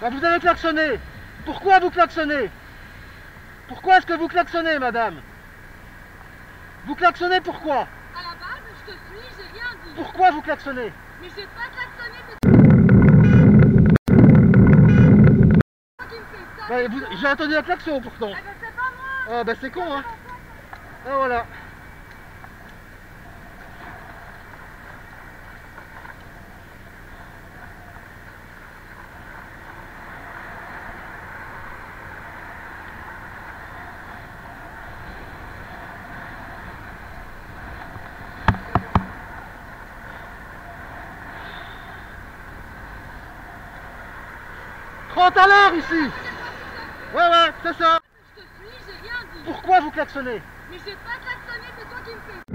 Ben vous avez klaxonné. Pourquoi vous klaxonnez? Pourquoi est-ce que vous klaxonnez, madame? Vous klaxonnez pourquoi? À la base, je te suis, j'ai rien dit. Pourquoi vous klaxonnez? Mais j'ai pas klaxonné. Ben, j'ai entendu la klaxon pourtant. Ah ben c'est pas moi. Ah ben c'est con hein. Ah voilà. À l'heure ici. Ouais ouais, c'est ça. Je te suis, j'ai rien dit. Pourquoi vous klaxonnez? Mais j'ai pas klaxonné, c'est toi qui me fais.